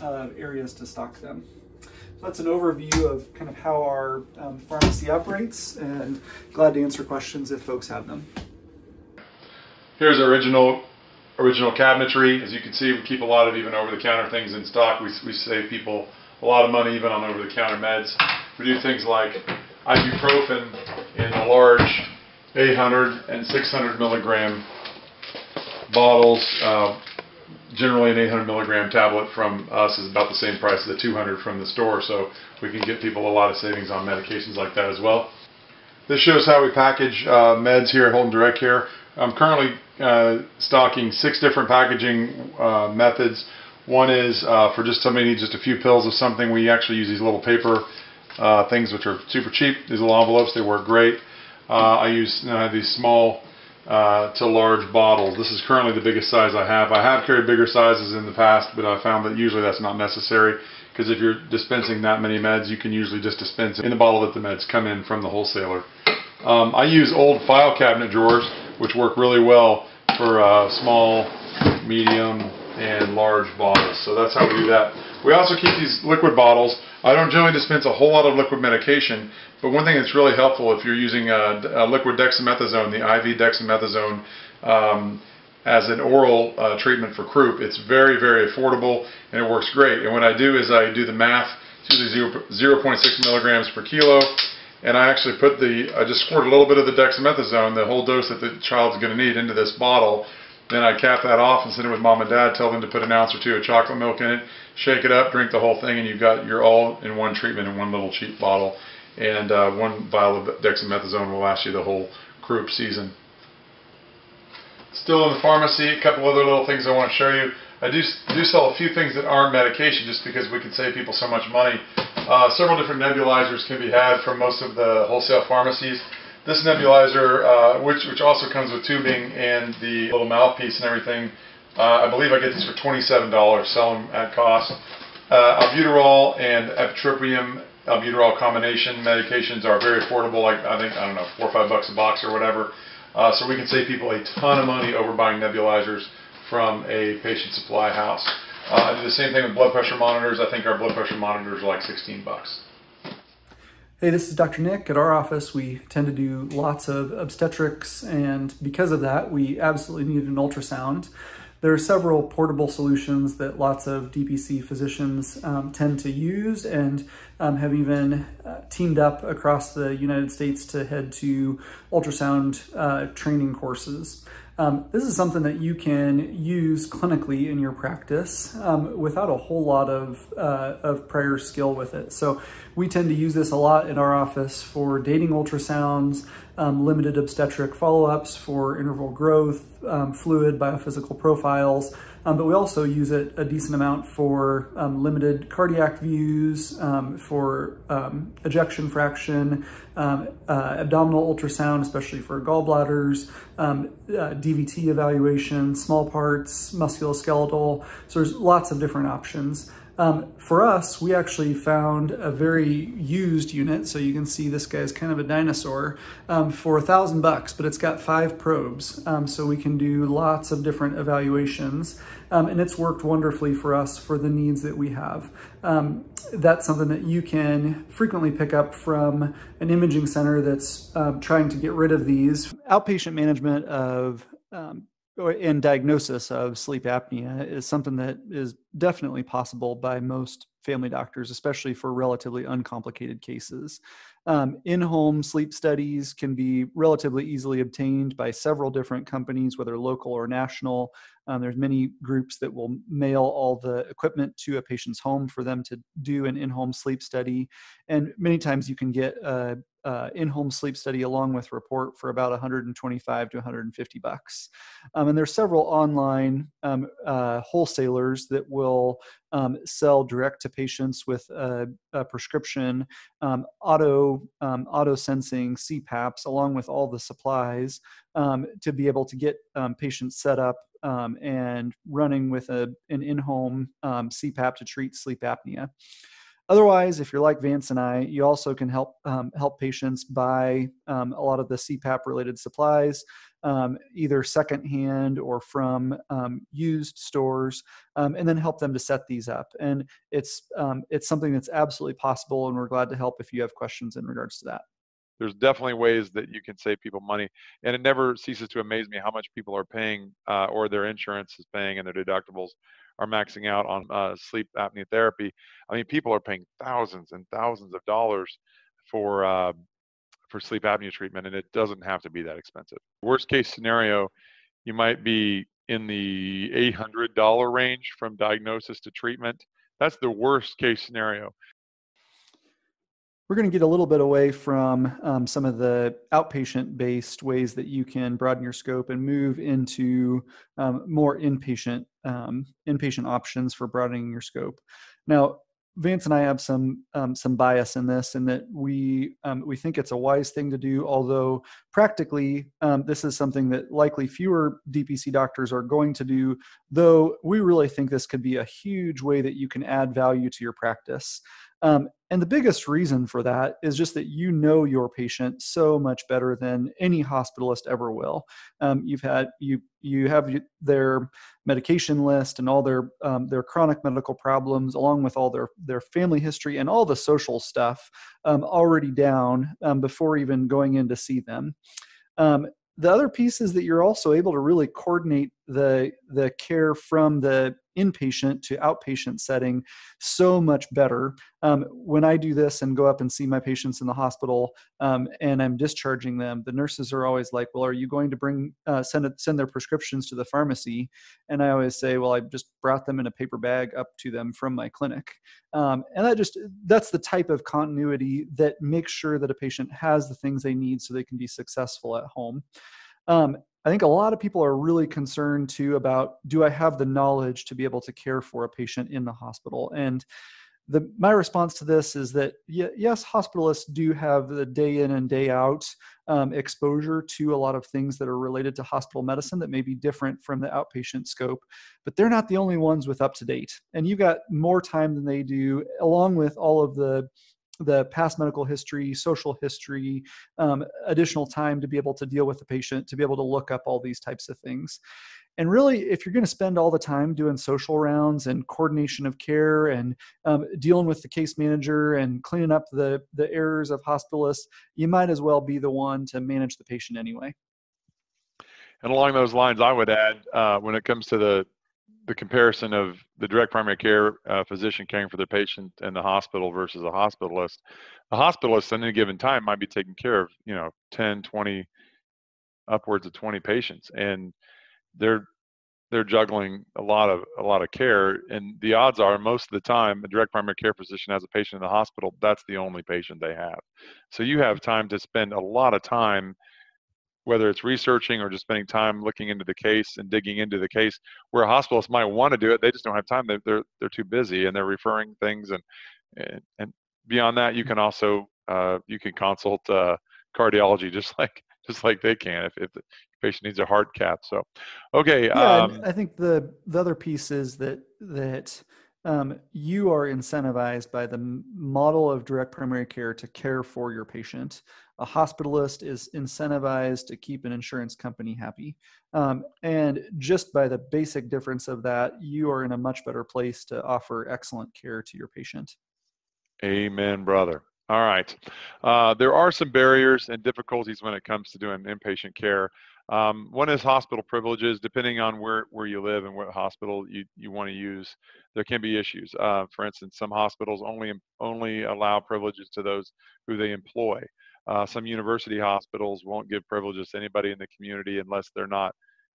uh, areas to stock them. So that's an overview of kind of how our um, pharmacy operates, and glad to answer questions if folks have them. Here's original Original cabinetry. As you can see, we keep a lot of even over-the-counter things in stock. We, we save people a lot of money even on over-the-counter meds. We do things like ibuprofen in a large eight hundred and six hundred milligram bottles. Uh, generally an eight hundred milligram tablet from us is about the same price as the two hundred from the store, so we can give people a lot of savings on medications like that as well. This shows how we package uh, meds here at Holton Direct Care. I'm currently uh, stocking six different packaging uh, methods. One is uh, for just somebody who needs just a few pills of something. We actually use these little paper uh, things, which are super cheap. These little envelopes, they work great. Uh, I use you know, these small uh, to large bottles. This is currently the biggest size I have. I have carried bigger sizes in the past, but I found that usually that's not necessary, because if you're dispensing that many meds, you can usually just dispense in the bottle that the meds come in from the wholesaler. Um, I use old file cabinet drawers, which work really well for uh, small, medium, and large bottles. So that's how we do that. We also keep these liquid bottles. I don't generally dispense a whole lot of liquid medication, but one thing that's really helpful if you're using a, a liquid dexamethasone, the I V dexamethasone, um, as an oral uh, treatment for croup, it's very, very affordable, and it works great. And what I do is I do the math. It's usually zero point six milligrams per kilo. And I actually put the, I just squirt a little bit of the dexamethasone, the whole dose that the child's going to need, into this bottle. Then I cap that off and send it with mom and dad, tell them to put an ounce or two of chocolate milk in it, shake it up, drink the whole thing, and you've got your all-in-one treatment in one little cheap bottle. And uh, one vial of dexamethasone will last you the whole croup season. Still in the pharmacy, a couple other little things I want to show you. I do, do sell a few things that aren't medication just because we can save people so much money. Uh, several different nebulizers can be had from most of the wholesale pharmacies. This nebulizer, uh, which, which also comes with tubing and the little mouthpiece and everything, uh, I believe I get these for twenty-seven dollars, sell them at cost. Uh, albuterol and epitropium albuterol combination medications are very affordable, like I think, I don't know, four or five bucks a box or whatever. Uh, so we can save people a ton of money over buying nebulizers from a patient supply house. Uh, I do the same thing with blood pressure monitors. I think our blood pressure monitors are like sixteen bucks. Hey, this is Doctor Nick. At our office, we tend to do lots of obstetrics, and because of that, we absolutely need an ultrasound. There are several portable solutions that lots of D P C physicians um, tend to use and um, have even uh, teamed up across the United States to head to ultrasound uh, training courses. Um, this is something that you can use clinically in your practice um, without a whole lot of, uh, of prior skill with it. So we tend to use this a lot in our office for dating ultrasounds, um, limited obstetric follow-ups for interval growth, um, fluid biophysical profiles, um, but we also use it a decent amount for um, limited cardiac views, um, for um, ejection fraction, um, uh, abdominal ultrasound, especially for gallbladders, um, uh, D V T evaluation, small parts, musculoskeletal. So there's lots of different options. Um, for us, we actually found a very used unit. So you can see this guy's kind of a dinosaur um, for a thousand bucks, but it's got five probes. Um, so we can do lots of different evaluations. Um, and it's worked wonderfully for us for the needs that we have. Um, that's something that you can frequently pick up from an imaging center that's um, trying to get rid of these. Outpatient management of um, and diagnosis of sleep apnea is something that is definitely possible by most family doctors, especially for relatively uncomplicated cases. Um, in-home sleep studies can be relatively easily obtained by several different companies, whether local or national. Um, there's many groups that will mail all the equipment to a patient's home for them to do an in-home sleep study. And many times you can get a, a in-home sleep study along with report for about one hundred twenty-five to one hundred fifty bucks. Um, and there's several online um, uh, wholesalers that will um, sell direct to patients with a, a prescription, um, auto, um, auto sensing C PAPs along with all the supplies um, to be able to get um, patients set up Um, and running with a, an in-home um, C PAP to treat sleep apnea. Otherwise, if you're like Vance and I, you also can help um, help patients buy um, a lot of the C PAP-related supplies, um, either secondhand or from um, used stores, um, and then help them to set these up. And it's um, it's something that's absolutely possible, and we're glad to help if you have questions in regards to that. There's definitely ways that you can save people money, and it never ceases to amaze me how much people are paying uh, or their insurance is paying and their deductibles are maxing out on uh, sleep apnea therapy. I mean, people are paying thousands and thousands of dollars for, uh, for sleep apnea treatment, and it doesn't have to be that expensive. Worst case scenario, you might be in the eight hundred dollar range from diagnosis to treatment. That's the worst case scenario. We're going to get a little bit away from um, some of the outpatient-based ways that you can broaden your scope and move into um, more inpatient um, inpatient options for broadening your scope. Now, Vance and I have some um, some bias in this, in that we um, we think it's a wise thing to do. Although practically, um, this is something that likely fewer D P C doctors are going to do. Though we really think this could be a huge way that you can add value to your practice. Um, and the biggest reason for that is just that you know your patient so much better than any hospitalist ever will. Um, you've had you you have their medication list and all their um, their chronic medical problems, along with all their their family history and all the social stuff um, already down um, before even going in to see them. Um, The other piece is that you're also able to really coordinate the, the care from the inpatient to outpatient setting so much better. Um, when I do this and go up and see my patients in the hospital um, and I'm discharging them, the nurses are always like, well, are you going to bring uh, send, a, send their prescriptions to the pharmacy? And I always say, well, I just brought them in a paper bag up to them from my clinic. Um, and that just that's the type of continuity that makes sure that a patient has the things they need so they can be successful at home. Um, I think a lot of people are really concerned too about, do I have the knowledge to be able to care for a patient in the hospital? And the, my response to this is that yes, hospitalists do have the day in and day out um, exposure to a lot of things that are related to hospital medicine that may be different from the outpatient scope, but they're not the only ones with up to date. And you've got more time than they do, along with all of the the past medical history, social history, um, additional time to be able to deal with the patient, to be able to look up all these types of things. And really, if you're going to spend all the time doing social rounds and coordination of care and um, dealing with the case manager and cleaning up the, the errors of hospitalists, you might as well be the one to manage the patient anyway. And along those lines, I would add, uh, when it comes to the the comparison of the direct primary care uh, physician caring for their patient in the hospital versus a hospitalist. A hospitalist at any given time might be taking care of, you know, ten, twenty, upwards of twenty patients. And they're, they're juggling a lot of, a lot of care. And the odds are most of the time, a direct primary care physician has a patient in the hospital, that's the only patient they have. So you have time to spend a lot of time, whether it's researching or just spending time looking into the case and digging into the case, where hospitalists might want to do it, they just don't have time. They're, they're, they're too busy and they're referring things. And, and, and beyond that, you can also, uh, you can consult uh, cardiology just like, just like they can if, if the patient needs a heart cath. So, okay. Yeah, um, I think the, the other piece is that, that um, you are incentivized by the model of direct primary care to care for your patient. A hospitalist is incentivized to keep an insurance company happy. Um, and just by the basic difference of that, you are in a much better place to offer excellent care to your patient. Amen, brother. All right. Uh, there are some barriers and difficulties when it comes to doing inpatient care. Um, one is hospital privileges. Depending on where, where you live and what hospital you, you want to use, there can be issues. Uh, for instance, some hospitals only, only allow privileges to those who they employ. Uh, some university hospitals won't give privileges to anybody in the community unless they're not,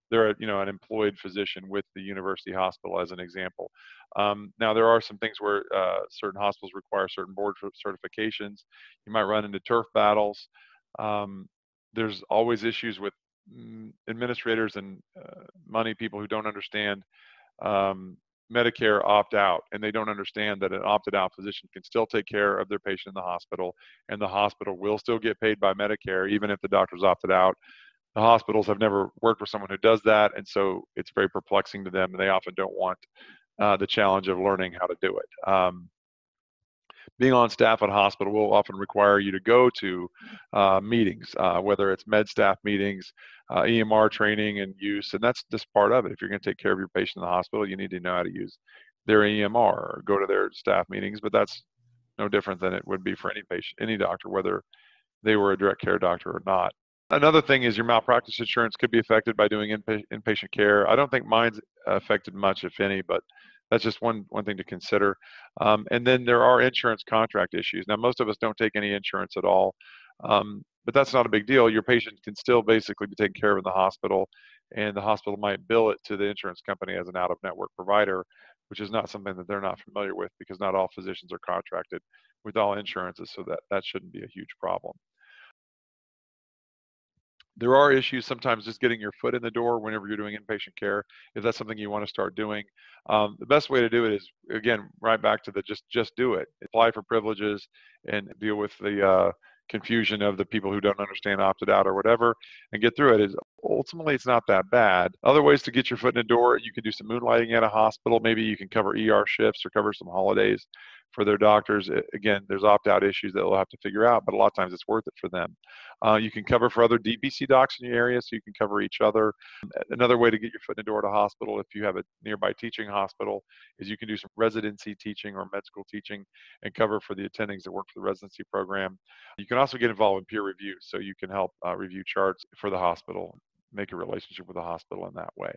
they're a, you know, an employed physician with the university hospital, as an example. Um, now, there are some things where uh, certain hospitals require certain board certifications. You might run into turf battles. Um, there's always issues with administrators and uh, money people who don't understand um, Medicare opt-out, and they don't understand that an opted-out physician can still take care of their patient in the hospital, and the hospital will still get paid by Medicare even if the doctor's opted out. The hospitals have never worked with someone who does that, and so it's very perplexing to them, and they often don't want uh, the challenge of learning how to do it. Um, being on staff at a hospital will often require you to go to uh, meetings, uh, whether it's med staff meetings, uh, E M R training and use, and that's just part of it. If you're going to take care of your patient in the hospital, you need to know how to use their E M R or go to their staff meetings, but that's no different than it would be for any patient, any doctor, whether they were a direct care doctor or not. Another thing is your malpractice insurance could be affected by doing inpa- inpatient care. I don't think mine's affected much, if any, but that's just one, one thing to consider. Um, and then there are insurance contract issues. Now, most of us don't take any insurance at all, um, but that's not a big deal. Your patient can still basically be taken care of in the hospital, and the hospital might bill it to the insurance company as an out-of-network provider, which is not something that they're not familiar with because not all physicians are contracted with all insurances, so that, that shouldn't be a huge problem. There are issues sometimes just getting your foot in the door whenever you're doing inpatient care, if that's something you want to start doing. Um, the best way to do it is, again, right back to the just just do it. Apply for privileges and deal with the uh, confusion of the people who don't understand opted out or whatever, and get through it. It's, ultimately, it's not that bad. Other ways to get your foot in the door, you can do some moonlighting at a hospital. Maybe you can cover E R shifts or cover some holidays for their doctors. Again, there's opt-out issues that they'll have to figure out, but a lot of times it's worth it for them. Uh, you can cover for other D P C docs in your area, so you can cover each other. Another way to get your foot in the door at a hospital, if you have a nearby teaching hospital, is you can do some residency teaching or med school teaching and cover for the attendings that work for the residency program. You can also get involved in peer review, so you can help uh, review charts for the hospital, make a relationship with the hospital in that way.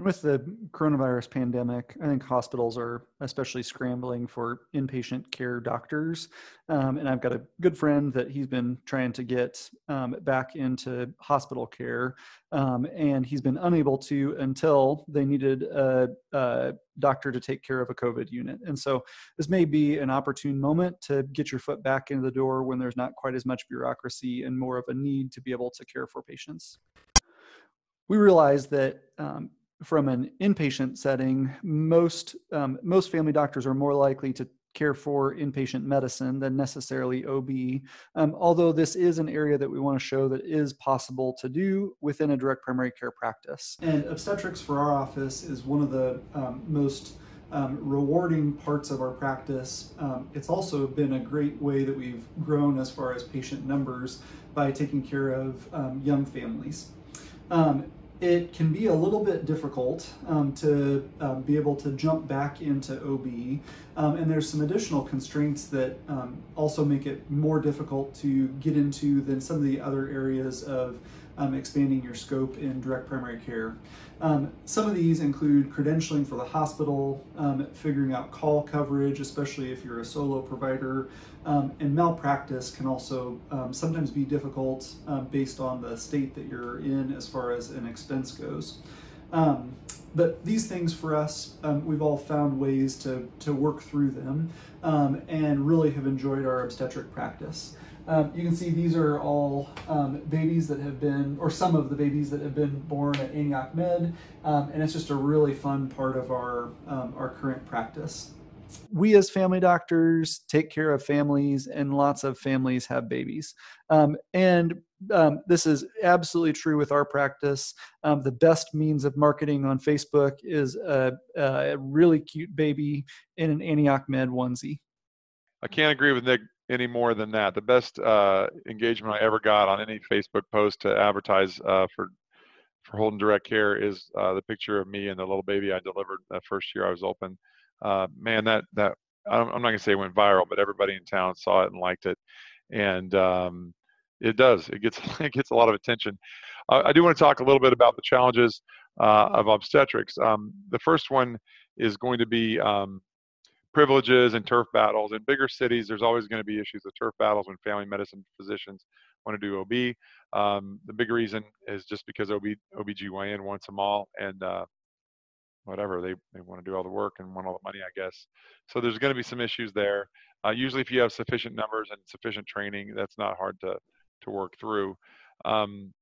With the coronavirus pandemic, I think hospitals are especially scrambling for inpatient care doctors. Um, and I've got a good friend that he's been trying to get um, back into hospital care. Um, and he's been unable to until they needed a, a doctor to take care of a COVID unit. And so this may be an opportune moment to get your foot back into the door when there's not quite as much bureaucracy and more of a need to be able to care for patients. we realized that um, from an inpatient setting, most, um, most family doctors are more likely to care for inpatient medicine than necessarily O B, um, although this is an area that we want to show that is possible to do within a direct primary care practice. And obstetrics for our office is one of the um, most um, rewarding parts of our practice. Um, it's also been a great way that we've grown as far as patient numbers by taking care of um, young families. Um, It can be a little bit difficult um, to um, be able to jump back into O B, um, and there's some additional constraints that um, also make it more difficult to get into than some of the other areas of um, expanding your scope in direct primary care. Um, some of these include credentialing for the hospital, um, figuring out call coverage, especially if you're a solo provider, um, and malpractice can also um, sometimes be difficult um, based on the state that you're in as far as an expense goes. Um, but these things for us, um, we've all found ways to, to work through them um, and really have enjoyed our obstetric practice. Um, you can see these are all um, babies that have been, or some of the babies that have been born at Antioch Med, um, and it's just a really fun part of our, um, our current practice. We as family doctors take care of families, and lots of families have babies. Um, and um, this is absolutely true with our practice. Um, the best means of marketing on Facebook is a, a really cute baby in an Antioch Med onesie. I can't agree with Nick any more than that. The best uh, engagement I ever got on any Facebook post to advertise uh, for, for Holton Direct Care is uh, the picture of me and the little baby I delivered the first year I was open. Uh, man, that, that I'm not going to say it went viral, but everybody in town saw it and liked it. And um, it does. It gets, it gets a lot of attention. Uh, I do want to talk a little bit about the challenges uh, of obstetrics. Um, the first one is going to be um, privileges and turf battles. In bigger cities, there's always going to be issues with turf battles when family medicine physicians want to do O B. Um, the big reason is just because O B, O B G Y N wants them all, and uh, whatever, they, they want to do all the work and want all the money, I guess. So there's going to be some issues there. Uh, usually if you have sufficient numbers and sufficient training, that's not hard to, to work through. Um,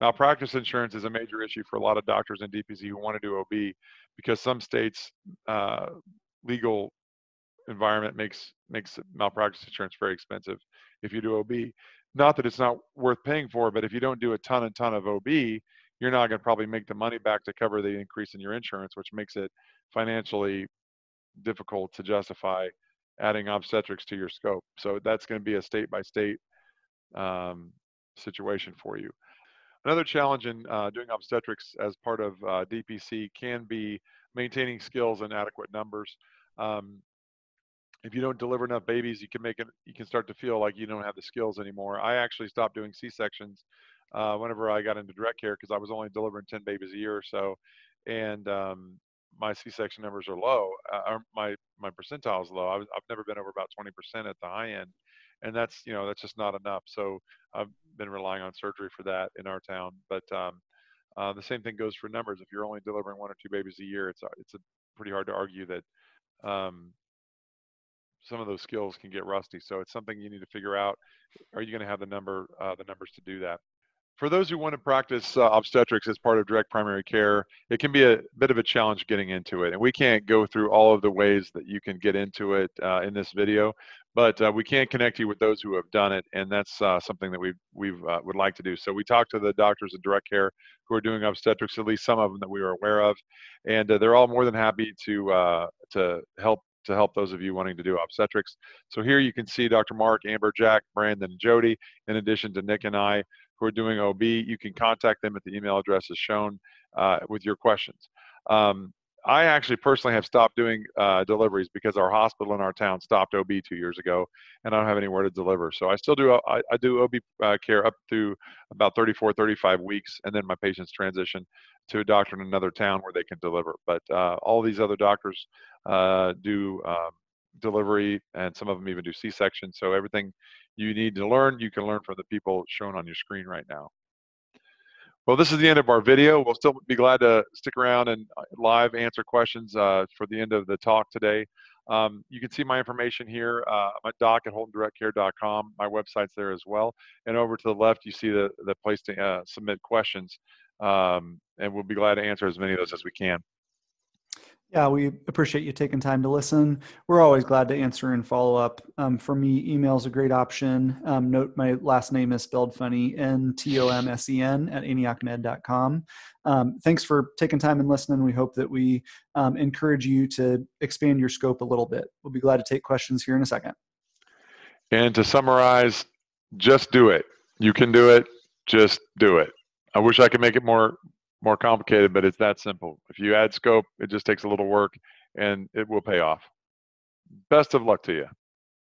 malpractice insurance is a major issue for a lot of doctors in D P C who want to do O B, because some states' uh, legal environment makes makes malpractice insurance very expensive if you do O B. Not that it's not worth paying for, but if you don't do a ton and ton of O B, you're not going to probably make the money back to cover the increase in your insurance, which makes it financially difficult to justify adding obstetrics to your scope. So that's going to be a state-by-state um, situation for you. Another challenge in uh, doing obstetrics as part of uh, D P C can be maintaining skills in adequate numbers. Um, If you don't deliver enough babies, you can make it. You can start to feel like you don't have the skills anymore. I actually stopped doing C-sections uh, whenever I got into direct care, because I was only delivering ten babies a year or so, and um, my C-section numbers are low. Uh, my my percentile is low. I was, I've never been over about twenty percent at the high end, and that's you know that's just not enough. So I've been relying on surgery for that in our town. But um, uh, the same thing goes for numbers. If you're only delivering one or two babies a year, it's it's a pretty hard to argue that. Um, Some of those skills can get rusty, so it's something you need to figure out. Are you going to have the number, uh, the numbers to do that? For those who want to practice uh, obstetrics as part of direct primary care, it can be a bit of a challenge getting into it, and we can't go through all of the ways that you can get into it uh, in this video, but uh, we can connect you with those who have done it, and that's uh, something that we we've, uh, would like to do. So we talked to the doctors in direct care who are doing obstetrics, at least some of them that we are aware of, and uh, they're all more than happy to uh, to help to help those of you wanting to do obstetrics. So here you can see Doctor Mark, Amber, Jack, Brandon, and Jody, in addition to Nick and I, who are doing O B. You can contact them at the email address as shown uh, with your questions. Um, I actually personally have stopped doing uh, deliveries because our hospital in our town stopped O B two years ago, and I don't have anywhere to deliver. So I still do, I, I do O B uh, care up to about thirty-four, thirty-five weeks, and then my patients transition to a doctor in another town where they can deliver. But uh, all these other doctors uh, do um, delivery, and some of them even do C-section. So everything you need to learn, you can learn from the people shown on your screen right now. Well, this is the end of our video. We'll still be glad to stick around and live answer questions uh, for the end of the talk today. Um, you can see my information here. Uh, my doc at holton direct care dot com. My website's there as well. And over to the left, you see the, the place to uh, submit questions Um, and we'll be glad to answer as many of those as we can. Yeah, we appreciate you taking time to listen. We're always glad to answer and follow up. Um, for me, email is a great option. Um, note my last name is spelled funny, N T O M S E N at antioch med dot com. Um, thanks for taking time and listening. We hope that we um, encourage you to expand your scope a little bit. We'll be glad to take questions here in a second. And to summarize, just do it. You can do it. Just do it. I wish I could make it more more complicated, but it's that simple. If you add scope, it just takes a little work and it will pay off. Best of luck to you.